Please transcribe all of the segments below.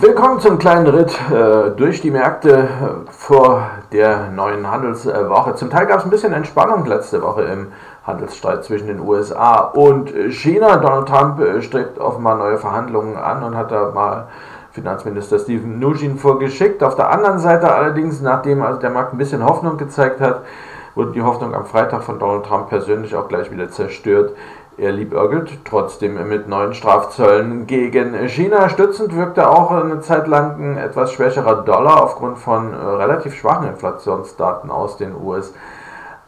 Willkommen zum kleinen Ritt durch die Märkte vor der neuen Handelswoche. Zum Teil gab es ein bisschen Entspannung letzte Woche im Handelsstreit zwischen den USA und China. Donald Trump strebt offenbar neue Verhandlungen an und hat da mal Finanzminister Steven Mnuchin vorgeschickt. Auf der anderen Seite allerdings, nachdem also der Markt ein bisschen Hoffnung gezeigt hat, wurde die Hoffnung am Freitag von Donald Trump persönlich auch gleich wieder zerstört. Er liebäugelt trotzdem mit neuen Strafzöllen gegen China. Stützend wirkte auch eine Zeit lang ein etwas schwächerer Dollar aufgrund von relativ schwachen Inflationsdaten aus den USA.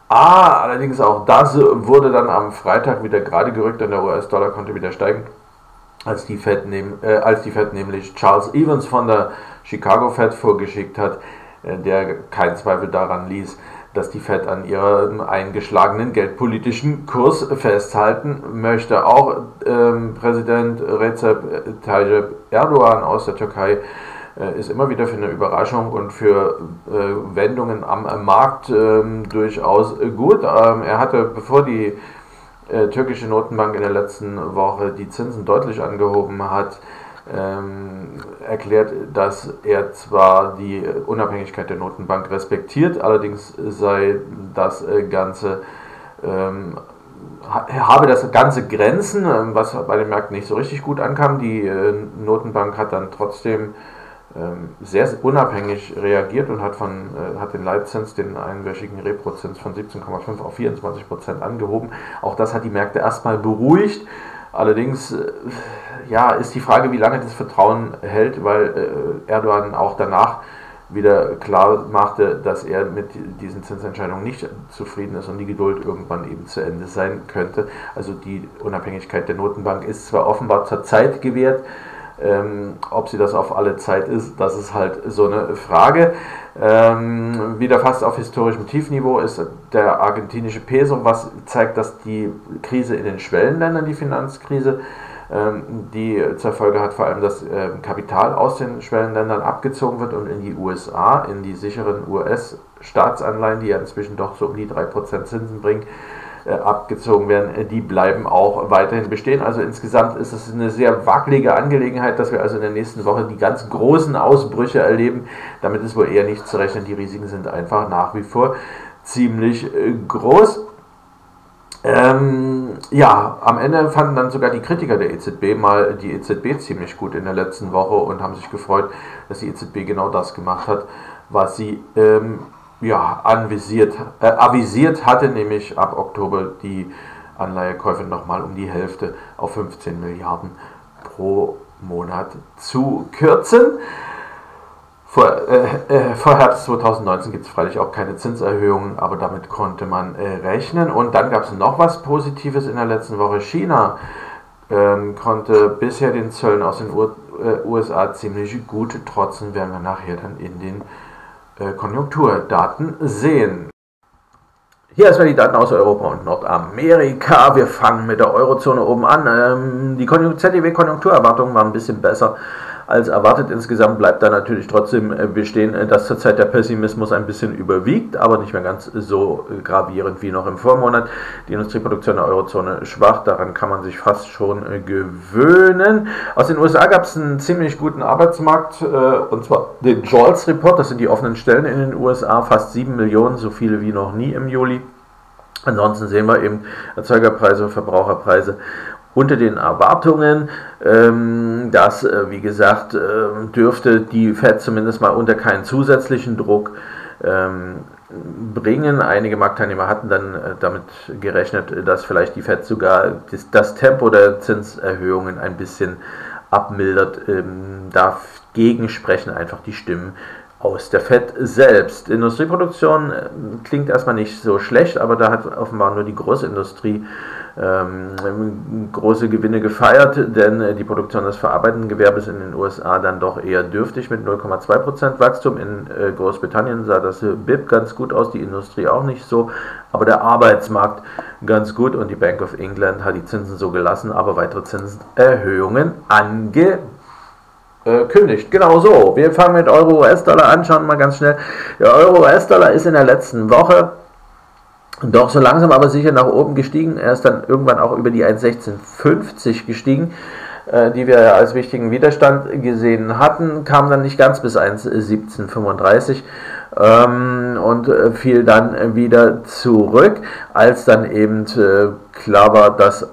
Allerdings auch das wurde dann am Freitag wieder gerade gerückt und der US-Dollar konnte wieder steigen, als die Fed nämlich Charles Evans von der Chicago Fed vorgeschickt hat, der keinen Zweifel daran ließ, dass die Fed an ihrem eingeschlagenen geldpolitischen Kurs festhalten möchte. Auch Präsident Recep Tayyip Erdogan aus der Türkei ist immer wieder für eine Überraschung und für Wendungen am Markt durchaus gut. Er hatte, bevor die türkische Notenbank in der letzten Woche die Zinsen deutlich angehoben hat, erklärt, dass er zwar die Unabhängigkeit der Notenbank respektiert, allerdings habe das Ganze Grenzen, was bei den Märkten nicht so richtig gut ankam. Die Notenbank hat dann trotzdem sehr unabhängig reagiert und hat den Leitzins, den einwöchigen Reprozins von 17,5 auf 24% angehoben. Auch das hat die Märkte erstmal beruhigt. Allerdings ja, ist die Frage, wie lange das Vertrauen hält, weil Erdogan auch danach wieder klar machte, dass er mit diesen Zinsentscheidungen nicht zufrieden ist und die Geduld irgendwann eben zu Ende sein könnte. Also die Unabhängigkeit der Notenbank ist zwar offenbar zur Zeit gewährt, ob sie das auf alle Zeit ist, das ist halt so eine Frage. Wieder fast auf historischem Tiefniveau ist der argentinische Peso, was zeigt, dass die Krise in den Schwellenländern, die Finanzkrise, die zur Folge hat vor allem, dass Kapital aus den Schwellenländern abgezogen wird und in die USA, in die sicheren US-Staatsanleihen, die ja inzwischen doch so um die 3% Zinsen bringen, abgezogen werden, die bleiben auch weiterhin bestehen. Also insgesamt ist es eine sehr wackelige Angelegenheit, dass wir also in der nächsten Woche die ganz großen Ausbrüche erleben. Damit ist wohl eher nicht zu rechnen. Die Risiken sind einfach nach wie vor ziemlich groß. Ja, am Ende fanden dann sogar die Kritiker der EZB mal die EZB ziemlich gut in der letzten Woche und haben sich gefreut, dass die EZB genau das gemacht hat, was sie avisiert hatte, nämlich ab Oktober die Anleihekäufe nochmal um die Hälfte auf 15 Milliarden pro Monat zu kürzen. Vor Herbst 2019 gibt es freilich auch keine Zinserhöhungen, aber damit konnte man rechnen. Und dann gab es noch was Positives in der letzten Woche. China konnte bisher den Zöllen aus den USA ziemlich gut trotzen, werden wir nachher dann in den Konjunkturdaten sehen. Hier erstmal die Daten aus Europa und Nordamerika. Wir fangen mit der Eurozone oben an. Die ZDW-Konjunkturerwartungen waren ein bisschen besser als erwartet. Insgesamt bleibt da natürlich trotzdem bestehen, dass zurzeit der Pessimismus ein bisschen überwiegt, aber nicht mehr ganz so gravierend wie noch im Vormonat. Die Industrieproduktion der Eurozone schwach, daran kann man sich fast schon gewöhnen. Aus den USA gab es einen ziemlich guten Arbeitsmarkt, und zwar den Jobs Report, das sind die offenen Stellen in den USA, fast 7 Millionen, so viele wie noch nie im Juli. Ansonsten sehen wir eben Erzeugerpreise, Verbraucherpreise unter den Erwartungen. Das, wie gesagt, dürfte die Fed zumindest mal unter keinen zusätzlichen Druck bringen. Einige Marktteilnehmer hatten dann damit gerechnet, dass vielleicht die Fed sogar das Tempo der Zinserhöhungen ein bisschen abmildert. Dagegen sprechen einfach die Stimmen aus der Fed selbst. Industrieproduktion klingt erstmal nicht so schlecht, aber da hat offenbar nur die Großindustrie große Gewinne gefeiert, denn die Produktion des verarbeitenden Gewerbes in den USA dann doch eher dürftig mit 0,2% Wachstum. In Großbritannien sah das BIP ganz gut aus, die Industrie auch nicht so, aber der Arbeitsmarkt ganz gut und die Bank of England hat die Zinsen so gelassen, aber weitere Zinserhöhungen angekündigt. Genau so. Wir fangen mit Euro-US-Dollar an, schauen mal ganz schnell. Der Euro-US-Dollar ist in der letzten Woche doch so langsam aber sicher nach oben gestiegen. Er ist dann irgendwann auch über die 1,1650 gestiegen. die wir ja als wichtigen Widerstand gesehen hatten, kam dann nicht ganz bis 1,1735 und fiel dann wieder zurück, als dann eben klar war, dass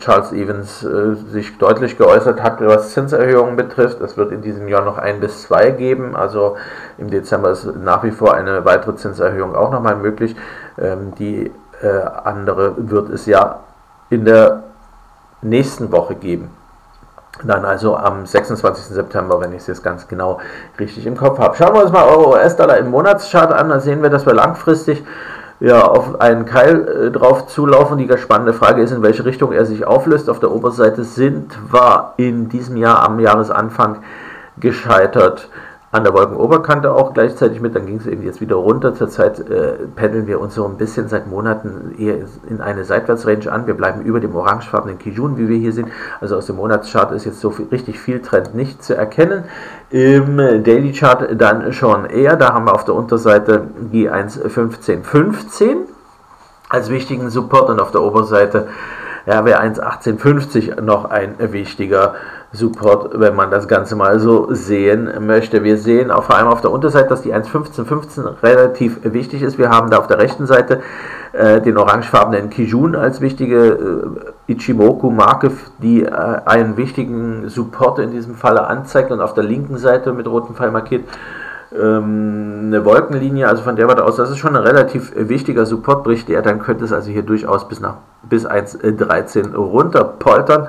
Charles Evans sich deutlich geäußert hat, was Zinserhöhungen betrifft. Es wird in diesem Jahr noch 1 bis 2 geben, also im Dezember ist nach wie vor eine weitere Zinserhöhung auch nochmal möglich. Die andere wird es ja in der nächsten Woche geben. Dann also am 26. September, wenn ich es jetzt ganz genau richtig im Kopf habe. Schauen wir uns mal Euro-US-Dollar im Monatschart an, dann sehen wir, dass wir langfristig ja auf einen Keil drauf zulaufen. Die spannende Frage ist, in welche Richtung er sich auflöst. Auf der Oberseite war in diesem Jahr am Jahresanfang gescheitert an der Wolkenoberkante auch gleichzeitig mit, dann ging es eben jetzt wieder runter. Zurzeit pendeln wir uns so ein bisschen seit Monaten eher in eine Seitwärtsrange an. Wir bleiben über dem orangefarbenen Kijun, wie wir hier sehen. Also aus dem Monatschart ist jetzt so viel, richtig viel Trend nicht zu erkennen. Im Daily Chart dann schon eher. Da haben wir auf der Unterseite die 1,1515 als wichtigen Support und auf der Oberseite wäre 1,1850 noch ein wichtiger Support, wenn man das Ganze mal so sehen möchte. Wir sehen auch vor allem auf der Unterseite, dass die 1,1515 relativ wichtig ist. Wir haben da auf der rechten Seite den orangefarbenen Kijun als wichtige Ichimoku-Marke, die einen wichtigen Support in diesem Falle anzeigt, und auf der linken Seite mit rotem Pfeil markiert eine Wolkenlinie, also von der Warte aus, das ist schon ein relativ wichtiger Support, bricht der, dann könnte es also hier durchaus bis 1,13 runter poltern.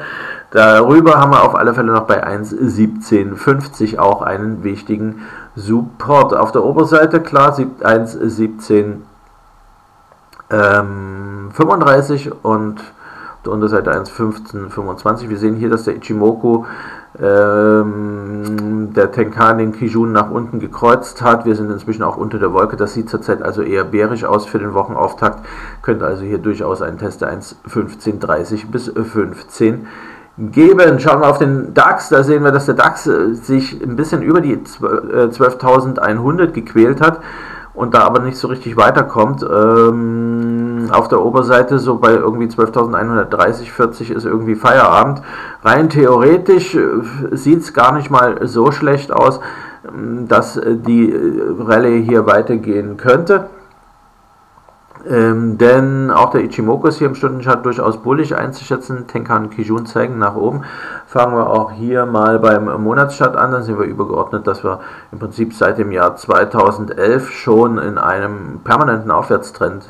Darüber haben wir auf alle Fälle noch bei 1,1750 auch einen wichtigen Support. Auf der Oberseite, klar, 1,1735 und auf der Unterseite 1,1525. Wir sehen hier, dass der Ichimoku der Tenkan den Kijun nach unten gekreuzt hat. Wir sind inzwischen auch unter der Wolke. Das sieht zurzeit also eher bärisch aus für den Wochenauftakt. Könnte also hier durchaus einen Test der 1,1530 bis 15 geben. Schauen wir auf den DAX. Da sehen wir, dass der DAX sich ein bisschen über die 12.100 gequält hat und da aber nicht so richtig weiterkommt. Auf der Oberseite so bei irgendwie 12.130, 40 ist irgendwie Feierabend. Rein theoretisch sieht es gar nicht mal so schlecht aus, dass die Rallye hier weitergehen könnte. Denn auch der Ichimoku ist hier im Stundenchart durchaus bullig einzuschätzen. Tenkan Kijun zeigen nach oben. Fangen wir auch hier mal beim Monatschart an. Dann sind wir übergeordnet, dass wir im Prinzip seit dem Jahr 2011 schon in einem permanenten Aufwärtstrend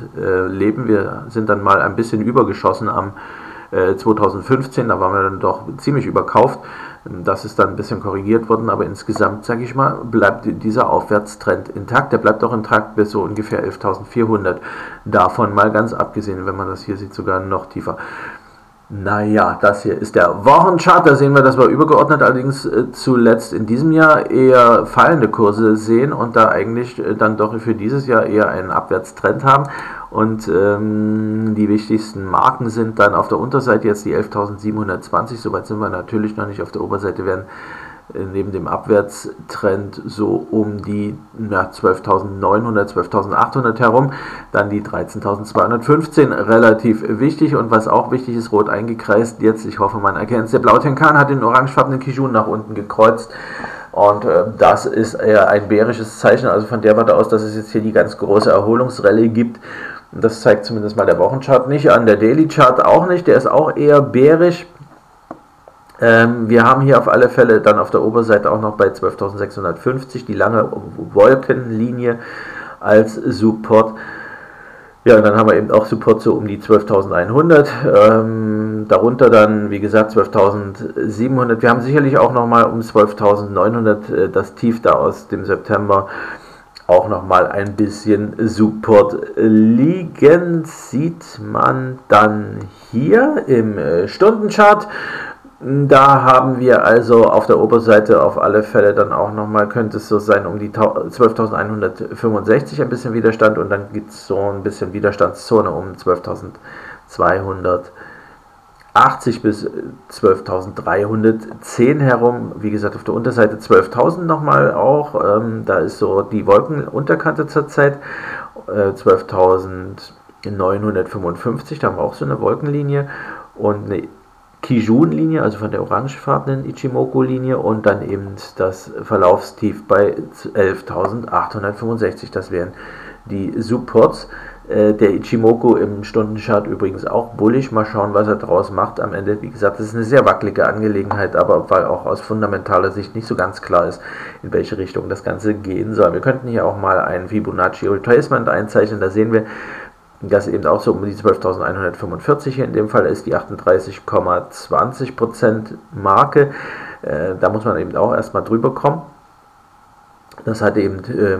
leben. Wir sind dann mal ein bisschen übergeschossen am 2015, da waren wir dann doch ziemlich überkauft. Das ist dann ein bisschen korrigiert worden, aber insgesamt, sage ich mal, bleibt dieser Aufwärtstrend intakt. Der bleibt auch intakt bis so ungefähr 11.400. Davon mal ganz abgesehen, wenn man das hier sieht, sogar noch tiefer. Naja, das hier ist der Wochenchart. Da sehen wir, dass wir übergeordnet allerdings zuletzt in diesem Jahr eher fallende Kurse sehen und da eigentlich dann doch für dieses Jahr eher einen Abwärtstrend haben. Und die wichtigsten Marken sind dann auf der Unterseite jetzt die 11.720. Soweit sind wir natürlich noch nicht. Auf der Oberseite werden neben dem Abwärtstrend so um die 12.900, 12.800 herum, dann die 13.215, relativ wichtig, und was auch wichtig ist, rot eingekreist, jetzt, ich hoffe, man erkennt es, der blaue Tenkan hat den orangefarbenen Kijun nach unten gekreuzt und das ist eher ein bärisches Zeichen, also von der Warte aus, dass es jetzt hier die ganz große Erholungsrallye gibt. Das zeigt zumindest mal der Wochenchart nicht an, der Daily Chart auch nicht, der ist auch eher bärisch. Wir haben hier auf alle Fälle dann auf der Oberseite auch noch bei 12.650 die lange Wolkenlinie als Support. Ja, und dann haben wir eben auch Support so um die 12.100, darunter dann, wie gesagt, 12.700. Wir haben sicherlich auch nochmal um 12.900 das Tief da aus dem September auch nochmal ein bisschen Support liegen. Sieht man dann hier im Stundenchart. Da haben wir also auf der Oberseite auf alle Fälle dann auch nochmal, könnte es so sein, um die 12.165 ein bisschen Widerstand und dann gibt es so ein bisschen Widerstandszone um 12.280 bis 12.310 herum. Wie gesagt, auf der Unterseite 12.000 nochmal auch, da ist so die Wolkenunterkante zurzeit, 12.955, da haben wir auch so eine Wolkenlinie und eine Kijun-Linie, also von der orangefarbenen Ichimoku-Linie, und dann eben das Verlaufstief bei 11.865. Das wären die Supports. Der Ichimoku im Stundenchart übrigens auch bullig. Mal schauen, was er draus macht am Ende. Wie gesagt, das ist eine sehr wackelige Angelegenheit, aber weil auch aus fundamentaler Sicht nicht so ganz klar ist, in welche Richtung das Ganze gehen soll. Wir könnten hier auch mal einen Fibonacci Retracement einzeichnen. Da sehen wir, dass eben auch so um die 12.145 hier in dem Fall ist, die 38,20% Marke. Da muss man eben auch erstmal drüber kommen. Das hat eben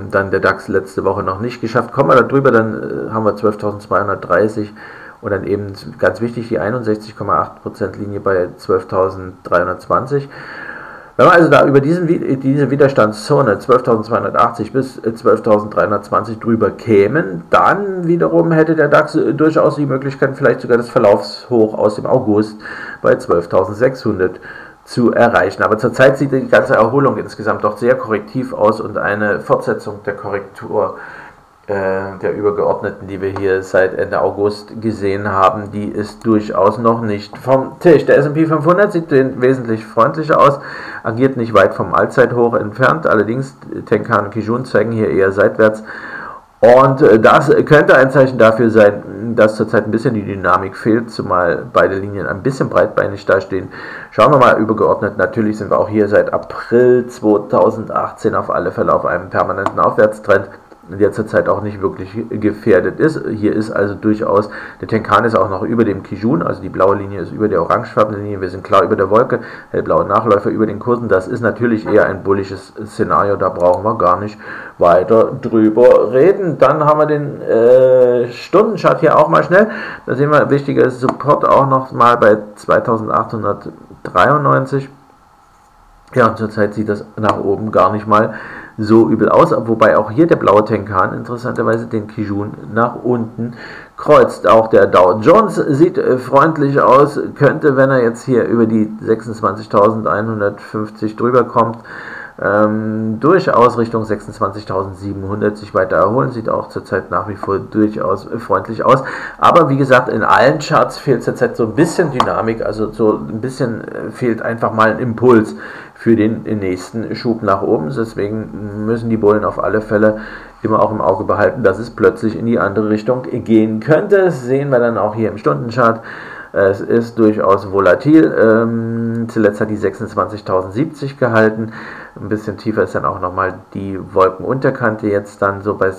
dann der DAX letzte Woche noch nicht geschafft. Kommen wir da drüber, dann haben wir 12.230 und dann eben ganz wichtig die 61,8% Linie bei 12.320. Wenn wir also da über diese Widerstandszone 12.280 bis 12.320 drüber kämen, dann wiederum hätte der DAX durchaus die Möglichkeit, vielleicht sogar das Verlaufshoch aus dem August bei 12.600 zu erreichen. Aber zurzeit sieht die ganze Erholung insgesamt doch sehr korrektiv aus und eine Fortsetzung der Korrektur der Übergeordneten, die wir hier seit Ende August gesehen haben, die ist durchaus noch nicht vom Tisch. Der S&P 500 sieht wesentlich freundlicher aus, agiert nicht weit vom Allzeithoch entfernt, allerdings Tenkan und Kijun zeigen hier eher seitwärts. Und das könnte ein Zeichen dafür sein, dass zurzeit ein bisschen die Dynamik fehlt, zumal beide Linien ein bisschen breitbeinig dastehen. Schauen wir mal übergeordnet, natürlich sind wir auch hier seit April 2018 auf alle Fälle auf einem permanenten Aufwärtstrend, der zurzeit auch nicht wirklich gefährdet ist. Hier ist also durchaus, der Tenkan ist auch noch über dem Kijun, also die blaue Linie ist über der orangefarbenen Linie, wir sind klar über der Wolke, hellblaue Nachläufer über den Kursen, das ist natürlich eher ein bullisches Szenario, da brauchen wir gar nicht weiter drüber reden. Dann haben wir den Stundenchart hier auch mal schnell, da sehen wir wichtiger Support auch noch mal bei 2893. Ja, und zurzeit sieht das nach oben gar nicht mal so übel aus, wobei auch hier der blaue Tenkan interessanterweise den Kijun nach unten kreuzt. Auch der Dow Jones sieht freundlich aus, könnte, wenn er jetzt hier über die 26.150 drüber kommt, durchaus Richtung 26.700 sich weiter erholen, sieht auch zurzeit nach wie vor durchaus freundlich aus, aber wie gesagt, in allen Charts fehlt zurzeit so ein bisschen Dynamik, also so ein bisschen fehlt einfach mal ein Impuls für den nächsten Schub nach oben, deswegen müssen die Bullen auf alle Fälle immer auch im Auge behalten, dass es plötzlich in die andere Richtung gehen könnte. Das sehen wir dann auch hier im Stundenchart. Es ist durchaus volatil, zuletzt hat die 26.070 gehalten, ein bisschen tiefer ist dann auch nochmal die Wolkenunterkante jetzt dann so bei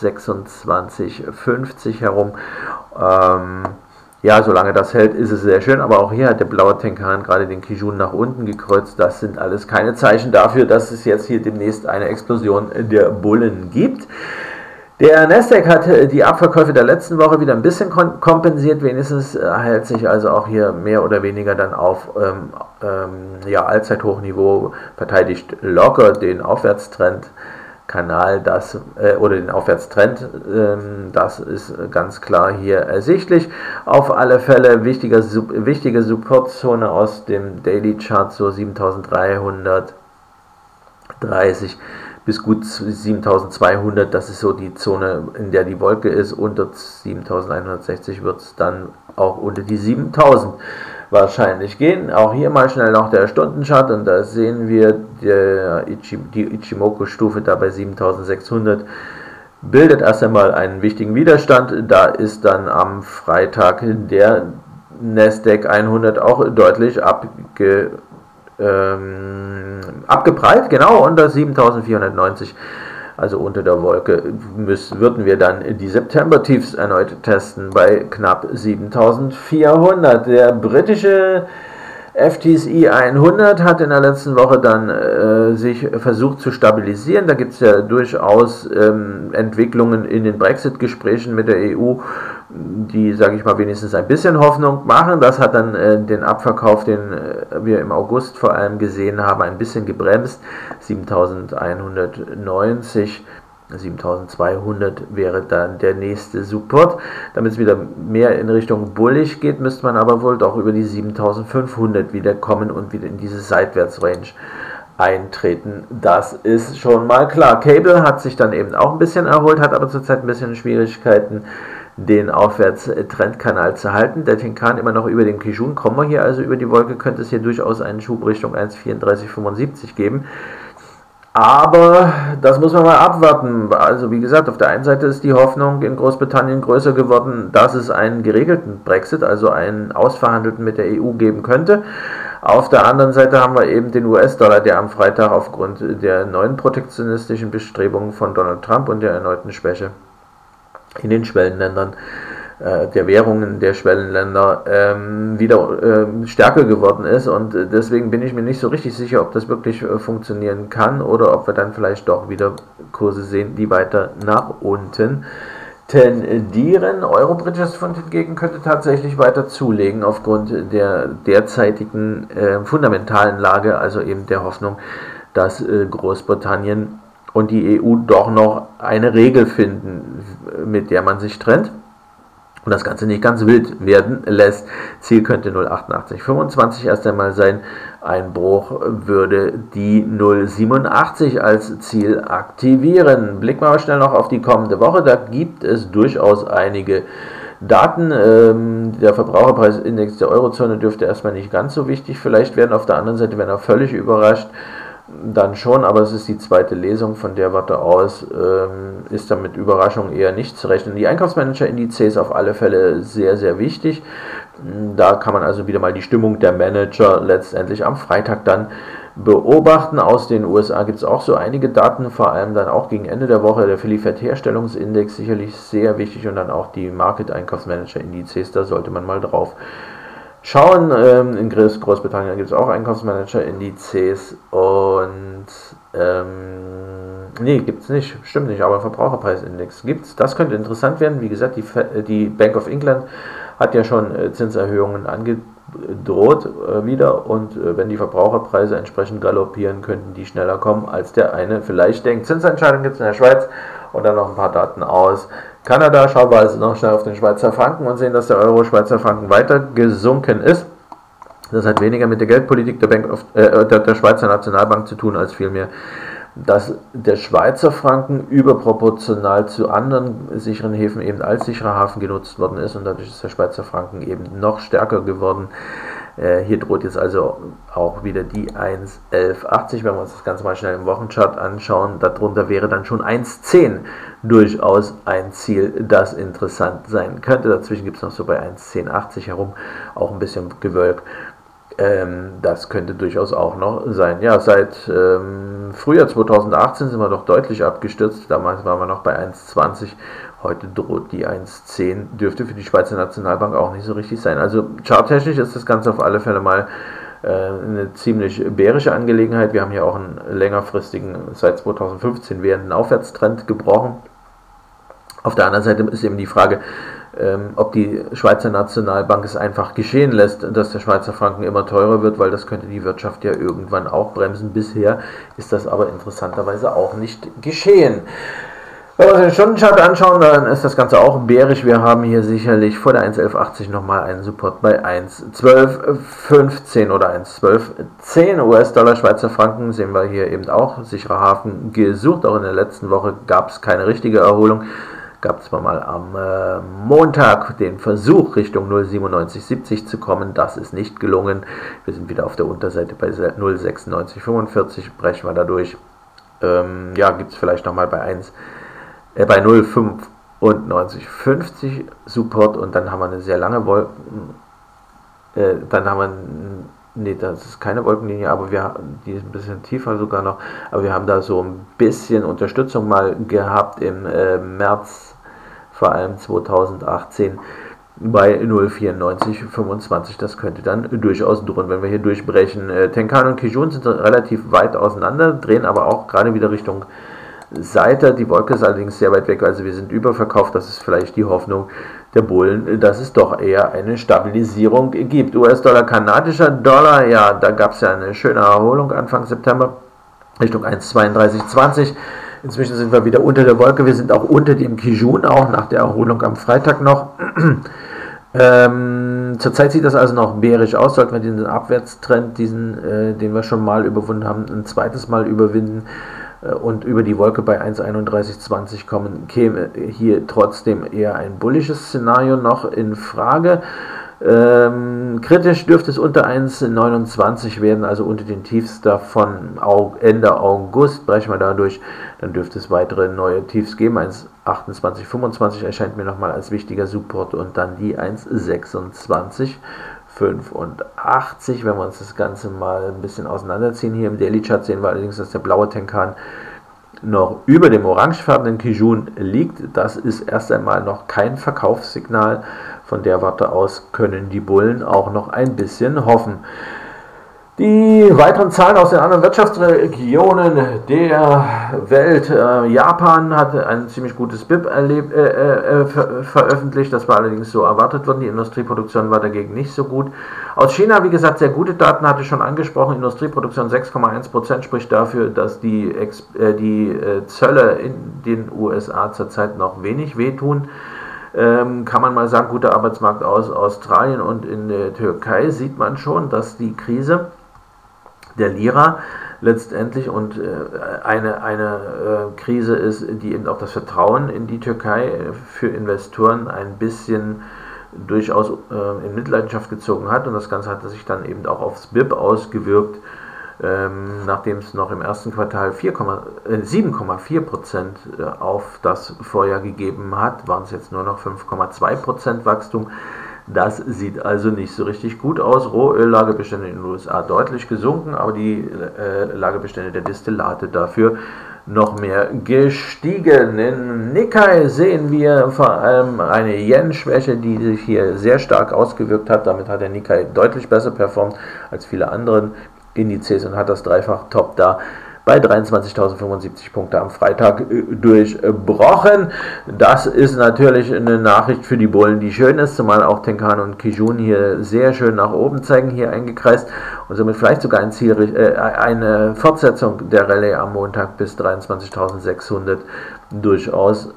26.50 herum. Ja, solange das hält, ist es sehr schön, aber auch hier hat der blaue Tenkan gerade den Kijun nach unten gekreuzt, das sind alles keine Zeichen dafür, dass es jetzt hier demnächst eine Explosion der Bullen gibt. Der Nasdaq hat die Abverkäufe der letzten Woche wieder ein bisschen kompensiert, wenigstens hält sich also auch hier mehr oder weniger dann auf ja, Allzeithochniveau, verteidigt locker den Aufwärtstrend. Oder den Aufwärtstrend, das ist ganz klar hier ersichtlich. Auf alle Fälle wichtige Supportzone aus dem Daily Chart, so 7.330 bis gut 7.200, das ist so die Zone, in der die Wolke ist. Unter 7.160 wird es dann auch unter die 7.000 wahrscheinlich gehen. Auch hier mal schnell noch der Stundenchart und da sehen wir die Ichimoku-Stufe da bei 7.600. Bildet erst einmal einen wichtigen Widerstand, da ist dann am Freitag der Nasdaq 100 auch deutlich abgeprallt, genau, unter 7.490, also unter der Wolke, würden wir dann die September-Tiefs erneut testen bei knapp 7.400. Der britische FTSE 100 hat in der letzten Woche dann sich versucht zu stabilisieren, da gibt es ja durchaus Entwicklungen in den Brexit-Gesprächen mit der EU, die, sage ich mal, wenigstens ein bisschen Hoffnung machen. Das hat dann den Abverkauf, den wir im August vor allem gesehen haben, ein bisschen gebremst. 7.190, 7.200 wäre dann der nächste Support. Damit es wieder mehr in Richtung bullig geht, müsste man aber wohl doch über die 7.500 wieder kommen und wieder in diese Seitwärtsrange eintreten, das ist schon mal klar. Cable hat sich dann eben auch ein bisschen erholt, hat aber zurzeit ein bisschen Schwierigkeiten, den Aufwärtstrendkanal zu halten. Der Tenkan immer noch über dem Kijun, kommen wir hier also über die Wolke, könnte es hier durchaus einen Schub Richtung 1,3475 geben. Aber das muss man mal abwarten. Also wie gesagt, auf der einen Seite ist die Hoffnung in Großbritannien größer geworden, dass es einen geregelten Brexit, also einen ausverhandelten mit der EU geben könnte. Auf der anderen Seite haben wir eben den US-Dollar, der am Freitag aufgrund der neuen protektionistischen Bestrebungen von Donald Trump und der erneuten Schwäche in den Schwellenländern, der Währungen der Schwellenländer wieder stärker geworden ist, und deswegen bin ich mir nicht so richtig sicher, ob das wirklich funktionieren kann oder ob wir dann vielleicht doch wieder Kurse sehen, die weiter nach unten tendieren. Euro-Bridges Fund hingegen könnte tatsächlich weiter zulegen aufgrund der derzeitigen fundamentalen Lage, also eben der Hoffnung, dass Großbritannien und die EU doch noch eine Regel finden, mit der man sich trennt und das Ganze nicht ganz wild werden lässt. Ziel könnte 0,8825 erst einmal sein. Ein Bruch würde die 0,87 als Ziel aktivieren. Blicken wir mal schnell noch auf die kommende Woche. Da gibt es durchaus einige Daten. Der Verbraucherpreisindex der Eurozone dürfte erstmal nicht ganz so wichtig vielleicht werden. Auf der anderen Seite, wenn er völlig überrascht, dann schon, aber es ist die zweite Lesung, von der Warte aus ist da mit Überraschung eher nicht zu rechnen. Die Einkaufsmanager-Indizes auf alle Fälle sehr, sehr wichtig. Da kann man also wieder mal die Stimmung der Manager letztendlich am Freitag dann beobachten. Aus den USA gibt es auch so einige Daten, vor allem dann auch gegen Ende der Woche. Der Philly Fed Herstellungsindex sicherlich sehr wichtig und dann auch die Market-Einkaufsmanager-Indizes, da sollte man mal drauf schauen. In Großbritannien gibt es auch Einkaufsmanager-Indizes und nee, gibt es nicht, stimmt nicht, aber Verbraucherpreisindex gibt es. Das könnte interessant werden. Wie gesagt, die Bank of England hat ja schon Zinserhöhungen angedroht wieder, und wenn die Verbraucherpreise entsprechend galoppieren, könnten die schneller kommen, als der eine vielleicht denkt. Zinsentscheidung gibt es in der Schweiz und dann noch ein paar Daten aus Kanada. Schauen wir also noch schnell auf den Schweizer Franken und sehen, dass der Euro-Schweizer Franken weiter gesunken ist. Das hat weniger mit der Geldpolitik der Schweizer Nationalbank zu tun, als vielmehr, dass der Schweizer Franken überproportional zu anderen sicheren Häfen eben als sicherer Hafen genutzt worden ist, und dadurch ist der Schweizer Franken eben noch stärker geworden. Hier droht jetzt also auch wieder die 1,1180, wenn wir uns das Ganze mal schnell im Wochenchart anschauen. Darunter wäre dann schon 1,10 durchaus ein Ziel, das interessant sein könnte. Dazwischen gibt es noch so bei 1,1080 herum auch ein bisschen Gewölk. Das könnte durchaus auch noch sein. Ja, seit Frühjahr 2018 sind wir doch deutlich abgestürzt. Damals waren wir noch bei 1,20. Heute droht die 1,10. Dürfte für die Schweizer Nationalbank auch nicht so richtig sein. Also charttechnisch ist das Ganze auf alle Fälle mal eine ziemlich bärische Angelegenheit. Wir haben hier auch einen längerfristigen, seit 2015 währenden Aufwärtstrend gebrochen. Auf der anderen Seite ist eben die Frage, ob die Schweizer Nationalbank es einfach geschehen lässt, dass der Schweizer Franken immer teurer wird, weil das könnte die Wirtschaft ja irgendwann auch bremsen. Bisher ist das aber interessanterweise auch nicht geschehen. Wenn wir uns den Stundenchart anschauen, dann ist das Ganze auch bärisch. Wir haben hier sicherlich vor der 1,1180 nochmal einen Support bei 1,1215 oder 1,1210 US-Dollar. Schweizer Franken sehen wir hier eben auch. Sicherer Hafen gesucht. Auch in der letzten Woche gab es keine richtige Erholung. Gab es mal am Montag den Versuch, Richtung 0,9770 zu kommen. Das ist nicht gelungen. Wir sind wieder auf der Unterseite bei 0,9645. Brechen wir dadurch. Ja, gibt es vielleicht nochmal bei 0,9550 Support, und dann haben wir eine sehr lange Wolken. Dann haben wir, nee, das ist keine Wolkenlinie, aber die ist ein bisschen tiefer sogar noch. Aber wir haben da so ein bisschen Unterstützung mal gehabt im März, vor allem 2018, bei 0,9425. Das könnte dann durchaus drohen, wenn wir hier durchbrechen. Tenkan und Kijun sind relativ weit auseinander, drehen aber auch gerade wieder Richtung Seite. Die Wolke ist allerdings sehr weit weg, also wir sind überverkauft. Das ist vielleicht die Hoffnung der Bullen, dass es doch eher eine Stabilisierung gibt. US-Dollar, kanadischer Dollar, ja, da gab es ja eine schöne Erholung Anfang September, Richtung 1,3220. Inzwischen sind wir wieder unter der Wolke. Wir sind auch unter dem Kijun, auch nach der Erholung am Freitag noch. Zurzeit sieht das also noch bärisch aus. Sollten wir diesen Abwärtstrend, den wir schon mal überwunden haben, ein zweites Mal überwinden, und über die Wolke bei 1,3120 kommen, käme hier trotzdem eher ein bullisches Szenario noch in Frage. Kritisch dürfte es unter 1,29 werden, also unter den Tiefs davon Ende August, brechen wir dadurch, dann dürfte es weitere neue Tiefs geben, 1,2825 erscheint mir nochmal als wichtiger Support und dann die 1,2685. Wenn wir uns das Ganze mal ein bisschen auseinanderziehen, hier im Daily Chart sehen wir allerdings, dass der blaue Tenkan noch über dem orangefarbenen Kijun liegt. Das ist erst einmal noch kein Verkaufssignal. Von der Warte aus können die Bullen auch noch ein bisschen hoffen. Die weiteren Zahlen aus den anderen Wirtschaftsregionen der Welt. Japan hat ein ziemlich gutes BIP veröffentlicht, das war allerdings so erwartet worden. Die Industrieproduktion war dagegen nicht so gut. Aus China, wie gesagt, sehr gute Daten, hatte ich schon angesprochen. Industrieproduktion 6,1%, spricht dafür, dass die Zölle in den USA zurzeit noch wenig wehtun. Kann man mal sagen, guter Arbeitsmarkt aus Australien und in der Türkei sieht man schon, dass die Krise der Lira letztendlich und eine Krise ist, die eben auch das Vertrauen in die Türkei für Investoren ein bisschen durchaus in Mitleidenschaft gezogen hat, und das Ganze hat sich dann eben auch aufs BIP ausgewirkt, nachdem es noch im ersten Quartal 7,4% auf das Vorjahr gegeben hat, waren es jetzt nur noch 5,2% Wachstum. Das sieht also nicht so richtig gut aus. Rohöllagerbestände in den USA deutlich gesunken, aber die Lagerbestände der Destillate dafür noch mehr gestiegen. In Nikkei sehen wir vor allem eine Yen-Schwäche, die sich hier sehr stark ausgewirkt hat. Damit hat der Nikkei deutlich besser performt als viele anderen Indizes und hat das Dreifach-Top da bei 23.075 Punkte am Freitag durchbrochen. Das ist natürlich eine Nachricht für die Bullen, die schön ist, zumal auch Tenkan und Kijun hier sehr schön nach oben zeigen, hier eingekreist und somit vielleicht sogar ein Ziel, eine Fortsetzung der Rallye am Montag bis 23.600 durchaus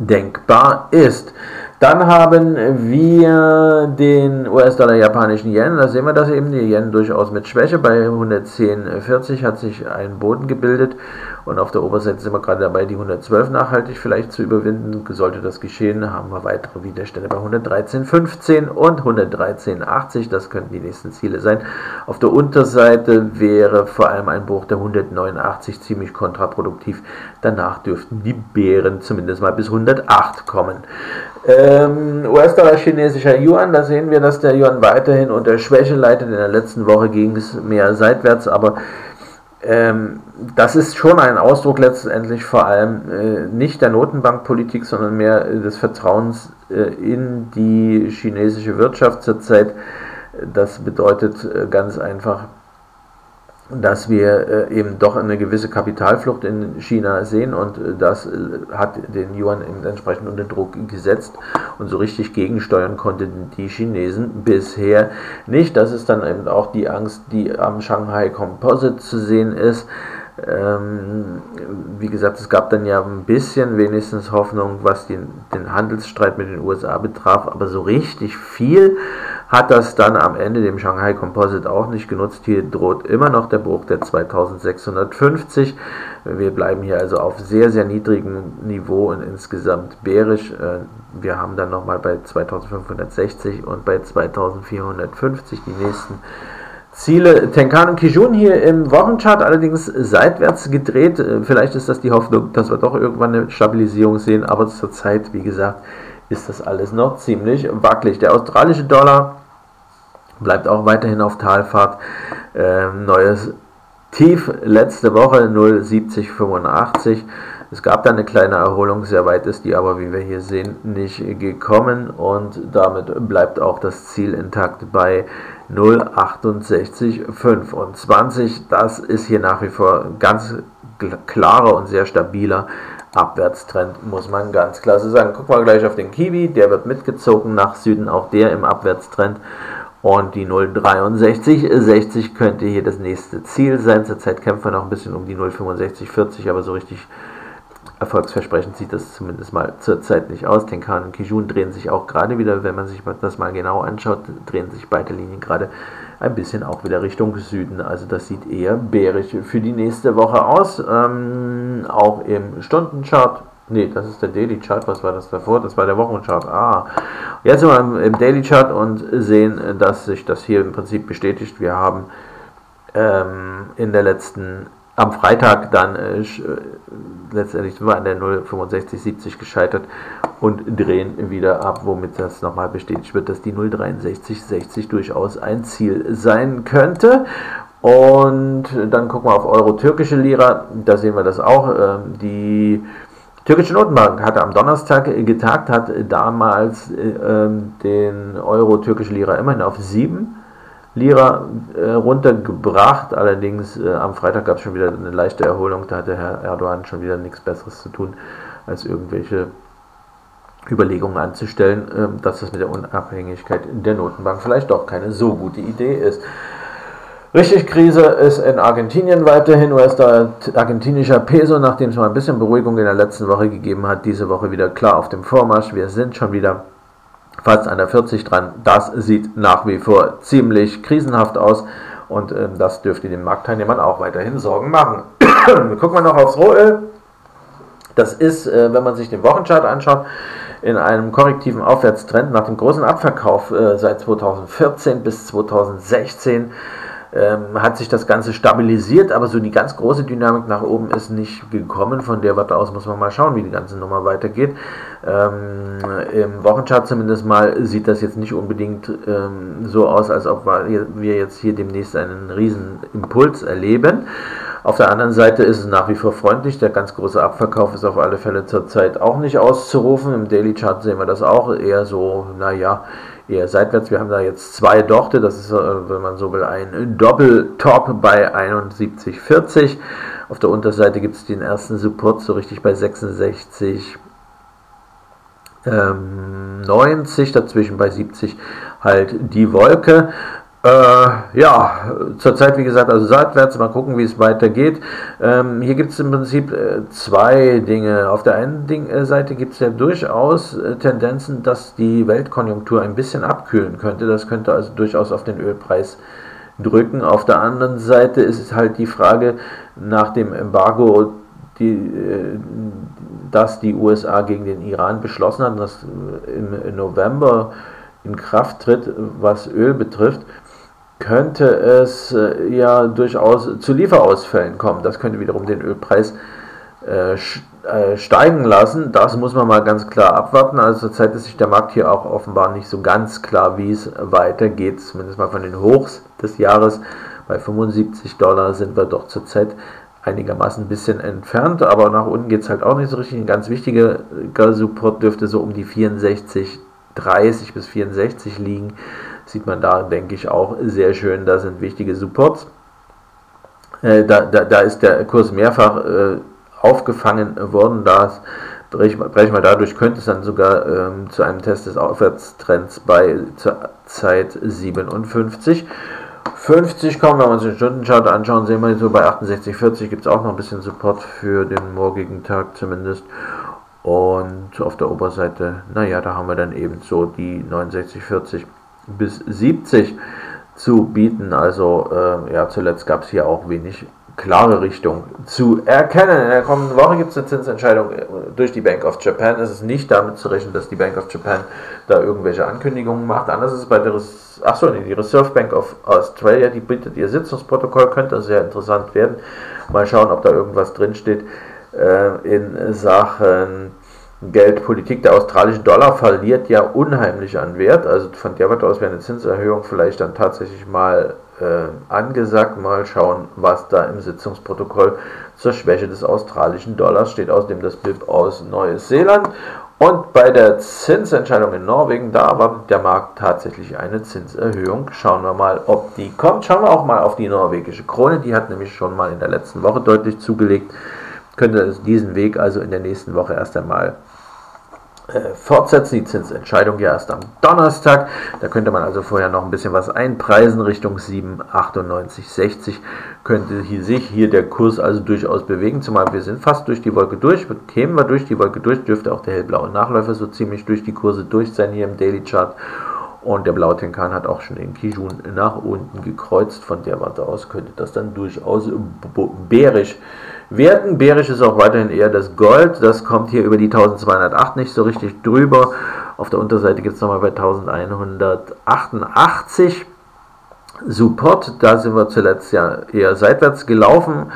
denkbar ist. Dann haben wir den US-Dollar, japanischen Yen. Da sehen wir, dass eben die Yen durchaus mit Schwäche bei 110,40 hat sich ein Boden gebildet. Und auf der Oberseite sind wir gerade dabei, die 112 nachhaltig vielleicht zu überwinden. Sollte das geschehen, haben wir weitere Widerstände bei 113,15 und 113,80. Das könnten die nächsten Ziele sein. Auf der Unterseite wäre vor allem ein Bruch der 189 ziemlich kontraproduktiv. Danach dürften die Bären zumindest mal bis 108 kommen. US-Dollar, chinesischer Yuan, da sehen wir, dass der Yuan weiterhin unter Schwäche leidet. In der letzten Woche ging es mehr seitwärts, aber das ist schon ein Ausdruck letztendlich vor allem nicht der Notenbankpolitik, sondern mehr des Vertrauens in die chinesische Wirtschaft zurzeit. Das bedeutet ganz einfach, dass wir eben doch eine gewisse Kapitalflucht in China sehen, und das hat den Yuan entsprechend unter Druck gesetzt, und so richtig gegensteuern konnten die Chinesen bisher nicht. Das ist dann eben auch die Angst, die am Shanghai Composite zu sehen ist. Wie gesagt, es gab dann ja ein bisschen wenigstens Hoffnung, was den Handelsstreit mit den USA betraf, aber so richtig viel hat das dann am Ende dem Shanghai Composite auch nicht genutzt. Hier droht immer noch der Bruch der 2650. Wir bleiben hier also auf sehr, sehr niedrigem Niveau und insgesamt bärisch. Wir haben dann nochmal bei 2560 und bei 2450 die nächsten Ziele. Tenkan und Kijun hier im Wochenchart allerdings seitwärts gedreht. Vielleicht ist das die Hoffnung, dass wir doch irgendwann eine Stabilisierung sehen, aber zurzeit, wie gesagt, ist das alles noch ziemlich wackelig. Der australische Dollar bleibt auch weiterhin auf Talfahrt. Neues Tief letzte Woche 0,7085. Es gab da eine kleine Erholung, sehr weit ist die aber, wie wir hier sehen, nicht gekommen, und damit bleibt auch das Ziel intakt bei 0,6825. Das ist hier nach wie vor ganz klarer und sehr stabiler Abwärtstrend, muss man ganz klar so sagen. Gucken wir gleich auf den Kiwi, der wird mitgezogen nach Süden, auch der im Abwärtstrend. Und die 0,6360 könnte hier das nächste Ziel sein. Zurzeit kämpfen wir noch ein bisschen um die 0,6540, aber so richtig erfolgsversprechend sieht das zumindest mal zurzeit nicht aus. Tenkan und Kijun drehen sich auch gerade wieder, wenn man sich das mal genau anschaut, drehen sich beide Linien gerade ein bisschen auch wieder Richtung Süden. Also das sieht eher bärisch für die nächste Woche aus. Auch im Stundenchart. Ne, das ist der Daily Chart. Was war das davor? Das war der Wochenchart. Ah, jetzt sind wir im Daily Chart und sehen, dass sich das hier im Prinzip bestätigt. Wir haben am Freitag dann letztendlich sind wir an der 0,6570 gescheitert und drehen wieder ab, womit das nochmal bestätigt wird, dass die 0,6360 durchaus ein Ziel sein könnte. Und dann gucken wir auf Euro-Türkische Lira, da sehen wir das auch. Die türkische Notenbank hatte am Donnerstag getagt, hat damals den Euro-Türkische Lira immerhin auf 7 Lira runtergebracht, allerdings am Freitag gab es schon wieder eine leichte Erholung, da hatte Herr Erdogan schon wieder nichts Besseres zu tun, als irgendwelche Überlegungen anzustellen, dass das mit der Unabhängigkeit der Notenbank vielleicht doch keine so gute Idee ist. Richtig, Krise ist in Argentinien weiterhin. US-Dollar, argentinischer Peso, nachdem es mal ein bisschen Beruhigung in der letzten Woche gegeben hat, diese Woche wieder klar auf dem Vormarsch. Wir sind schon wieder fast an der 40 dran, das sieht nach wie vor ziemlich krisenhaft aus und das dürfte den Marktteilnehmern auch weiterhin Sorgen machen. Gucken wir noch aufs Rohöl. Das ist, wenn man sich den Wochenchart anschaut, in einem korrektiven Aufwärtstrend nach dem großen Abverkauf seit 2014 bis 2016. Hat sich das Ganze stabilisiert, aber so die ganz große Dynamik nach oben ist nicht gekommen. Von der Warte aus muss man mal schauen, wie die ganze Nummer weitergeht. Im Wochenchart zumindest mal sieht das jetzt nicht unbedingt so aus, als ob wir jetzt hier demnächst einen riesen Impuls erleben. Auf der anderen Seite ist es nach wie vor freundlich, der ganz große Abverkauf ist auf alle Fälle zurzeit auch nicht auszurufen. Im Daily Chart sehen wir das auch, eher so, naja, eher seitwärts. Wir haben da jetzt zwei Dochte, das ist, wenn man so will, ein Doppeltop bei 71,40. Auf der Unterseite gibt es den ersten Support so richtig bei 66,90, dazwischen bei 70 halt die Wolke. Ja, zurzeit wie gesagt, also seitwärts, mal gucken, wie es weitergeht. Hier gibt es im Prinzip zwei Dinge. Auf der einen Seite gibt es ja durchaus Tendenzen, dass die Weltkonjunktur ein bisschen abkühlen könnte. Das könnte also durchaus auf den Ölpreis drücken. Auf der anderen Seite ist es halt die Frage nach dem Embargo, das die USA gegen den Iran beschlossen hat, das im November in Kraft tritt, was Öl betrifft. Könnte es ja durchaus zu Lieferausfällen kommen. Das könnte wiederum den Ölpreis steigen lassen. Das muss man mal ganz klar abwarten. Also zurzeit ist sich der Markt hier auch offenbar nicht so ganz klar, wie es weitergeht. Zumindest mal von den Hochs des Jahres bei 75 Dollar sind wir doch zurzeit einigermaßen ein bisschen entfernt. Aber nach unten geht es halt auch nicht so richtig. Ein ganz wichtiger Support dürfte so um die 64,30 bis 64 liegen. Sieht man da, denke ich, auch sehr schön, da sind wichtige Supports. Da ist der Kurs mehrfach aufgefangen worden, das brechen wir dadurch, könnte es dann sogar zu einem Test des Aufwärtstrends bei zur Zeit 57,50 kommen. Wenn wir uns den Stundenchart anschauen, sehen wir so bei 68,40 gibt es auch noch ein bisschen Support für den morgigen Tag zumindest. Und auf der Oberseite, naja, da haben wir dann eben so die 69,40 bis 70 zu bieten. Also ja, zuletzt gab es hier auch wenig klare Richtung zu erkennen. In der kommenden Woche gibt es eine Zinsentscheidung durch die Bank of Japan. Es ist nicht damit zu rechnen, dass die Bank of Japan da irgendwelche Ankündigungen macht. Anders ist es bei der die Reserve Bank of Australia, die bietet ihr Sitzungsprotokoll, könnte also sehr interessant werden. Mal schauen, ob da irgendwas drinsteht in Sachen Geldpolitik. Der australische Dollar verliert ja unheimlich an Wert, also von der Warte aus wäre eine Zinserhöhung vielleicht dann tatsächlich mal angesagt. Mal schauen, was da im Sitzungsprotokoll zur Schwäche des australischen Dollars steht. Außerdem das BIP aus Neuseeland. Und bei der Zinsentscheidung in Norwegen, da erwartet der Markt tatsächlich eine Zinserhöhung. Schauen wir mal, ob die kommt. Schauen wir auch mal auf die norwegische Krone, die hat nämlich schon mal in der letzten Woche deutlich zugelegt. Könnte diesen Weg also in der nächsten Woche erst einmal fortsetzen. Die Zinsentscheidung ja erst am Donnerstag. Da könnte man also vorher noch ein bisschen was einpreisen. Richtung 7,9860 könnte sich hier der Kurs also durchaus bewegen. Zumal wir sind fast durch die Wolke durch. Kämen wir durch die Wolke durch, dürfte auch der hellblaue Nachläufer so ziemlich durch die Kurse durch sein hier im Daily Chart. Und der blaue Tenkan hat auch schon den Kijun nach unten gekreuzt. Von der Warte aus könnte das dann durchaus bärisch werden. Bärisch ist auch weiterhin eher das Gold. Das kommt hier über die 1208 nicht so richtig drüber. Auf der Unterseite gibt es nochmal bei 1188 Support. Da sind wir zuletzt ja eher seitwärts gelaufen.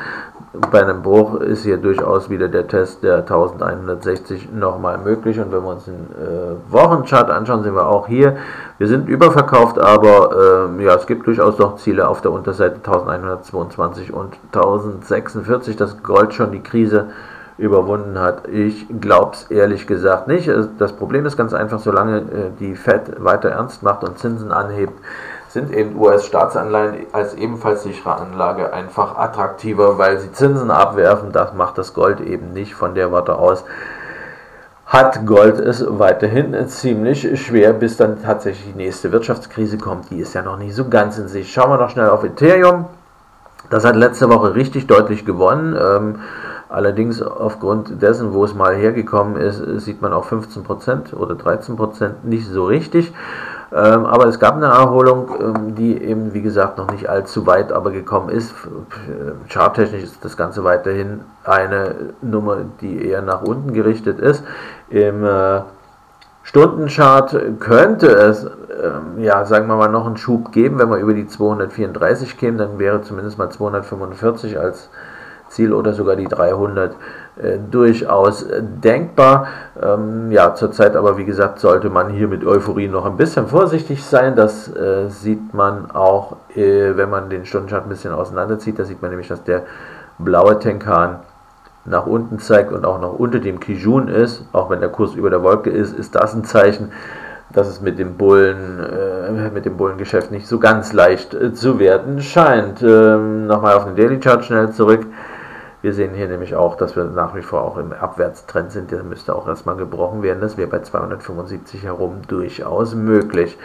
Bei einem Bruch ist hier durchaus wieder der Test der 1160 nochmal möglich. Und wenn wir uns den Wochenchart anschauen, sehen wir auch hier, wir sind überverkauft, aber ja, es gibt durchaus noch Ziele auf der Unterseite 1122 und 1046, dass Gold schon die Krise überwunden hat. Ich glaube es ehrlich gesagt nicht. Das Problem ist ganz einfach, solange die Fed weiter ernst macht und Zinsen anhebt, sind eben US-Staatsanleihen als ebenfalls sichere Anlage einfach attraktiver, weil sie Zinsen abwerfen. Das macht das Gold eben nicht. Von der Warte aus hat Gold es weiterhin ziemlich schwer, bis dann tatsächlich die nächste Wirtschaftskrise kommt. Die ist ja noch nicht so ganz in Sicht. Schauen wir noch schnell auf Ethereum. Das hat letzte Woche richtig deutlich gewonnen. Allerdings aufgrund dessen, wo es mal hergekommen ist, sieht man auch 15% oder 13% nicht so richtig. Aber es gab eine Erholung, die eben, wie gesagt, noch nicht allzu weit aber gekommen ist. Charttechnisch ist das Ganze weiterhin eine Nummer, die eher nach unten gerichtet ist. Im Stundenchart könnte es, ja, sagen wir mal, noch einen Schub geben. Wenn wir über die 234 kämen, dann wäre zumindest mal 245 als Ziel oder sogar die 300 durchaus denkbar. Ja, zurzeit aber, wie gesagt, sollte man hier mit Euphorie noch ein bisschen vorsichtig sein. Das sieht man auch, wenn man den Stundenchart ein bisschen auseinanderzieht. Da sieht man nämlich, dass der blaue Tenkan nach unten zeigt und auch noch unter dem Kijun ist. Auch wenn der Kurs über der Wolke ist, ist das ein Zeichen, dass es mit dem Bullengeschäft nicht so ganz leicht zu werden scheint. Nochmal auf den Daily Chart schnell zurück. Wir sehen hier nämlich auch, dass wir nach wie vor auch im Abwärtstrend sind. Der müsste auch erstmal gebrochen werden. Das wäre bei 275 herum durchaus möglich.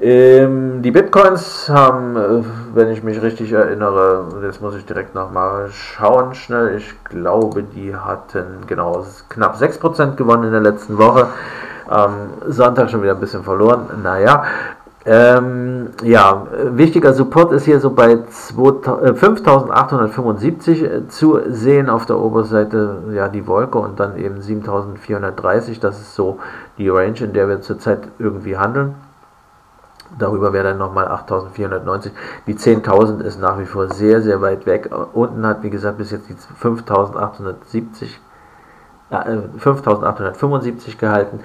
Die Bitcoins haben, wenn ich mich richtig erinnere, jetzt muss ich direkt nochmal schauen schnell. Ich glaube, die hatten genau knapp 6% gewonnen in der letzten Woche. Am Sonntag schon wieder ein bisschen verloren. Naja. Ja, wichtiger Support ist hier so bei 5.875 zu sehen, auf der Oberseite ja die Wolke und dann eben 7.430, das ist so die Range, in der wir zurzeit irgendwie handeln. Darüber wäre dann nochmal 8.490, die 10.000 ist nach wie vor sehr, sehr weit weg. Unten hat, wie gesagt, bis jetzt die 5.875 gehalten.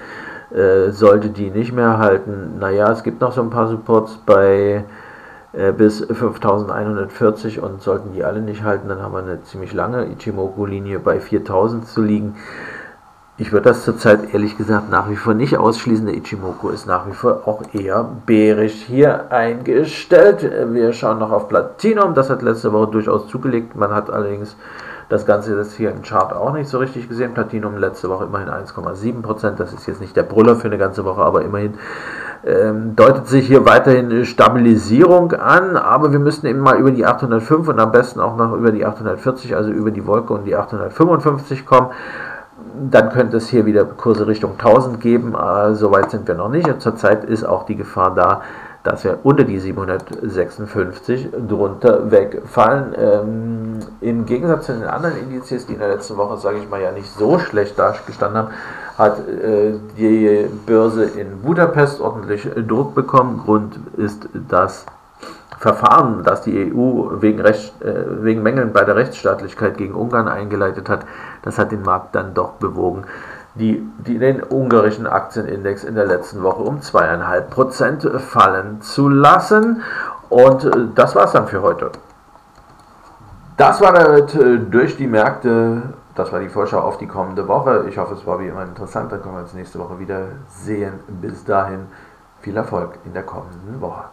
Sollte die nicht mehr halten, naja, es gibt noch so ein paar Supports bei bis 5140 und sollten die alle nicht halten, dann haben wir eine ziemlich lange Ichimoku-Linie bei 4000 zu liegen. Ich würde das zurzeit ehrlich gesagt nach wie vor nicht ausschließen. Der Ichimoku ist nach wie vor auch eher bärisch hier eingestellt. Wir schauen noch auf Platinum, das hat letzte Woche durchaus zugelegt, man hat allerdings das Ganze ist hier im Chart auch nicht so richtig gesehen. Platinum letzte Woche immerhin 1,7%. Das ist jetzt nicht der Brüller für eine ganze Woche, aber immerhin deutet sich hier weiterhin Stabilisierung an. Aber wir müssen eben mal über die 805 und am besten auch noch über die 840, also über die Wolke und die 855 kommen. Dann könnte es hier wieder Kurse Richtung 1000 geben. Soweit sind wir noch nicht. Und zurzeit ist auch die Gefahr da, dass wir unter die 756 drunter wegfallen. Im Gegensatz zu den anderen Indizes, die in der letzten Woche, sage ich mal, ja nicht so schlecht dagestanden haben, hat die Börse in Budapest ordentlich Druck bekommen. Grund ist das Verfahren, das die EU wegen Mängeln bei der Rechtsstaatlichkeit gegen Ungarn eingeleitet hat. Das hat den Markt dann doch bewogen, den ungarischen Aktienindex in der letzten Woche um 2,5% fallen zu lassen. Und das war's dann für heute. Das war damit durch die Märkte. Das war die Vorschau auf die kommende Woche. Ich hoffe, es war wie immer interessant. Dann können wir uns nächste Woche wieder sehen. Bis dahin viel Erfolg in der kommenden Woche.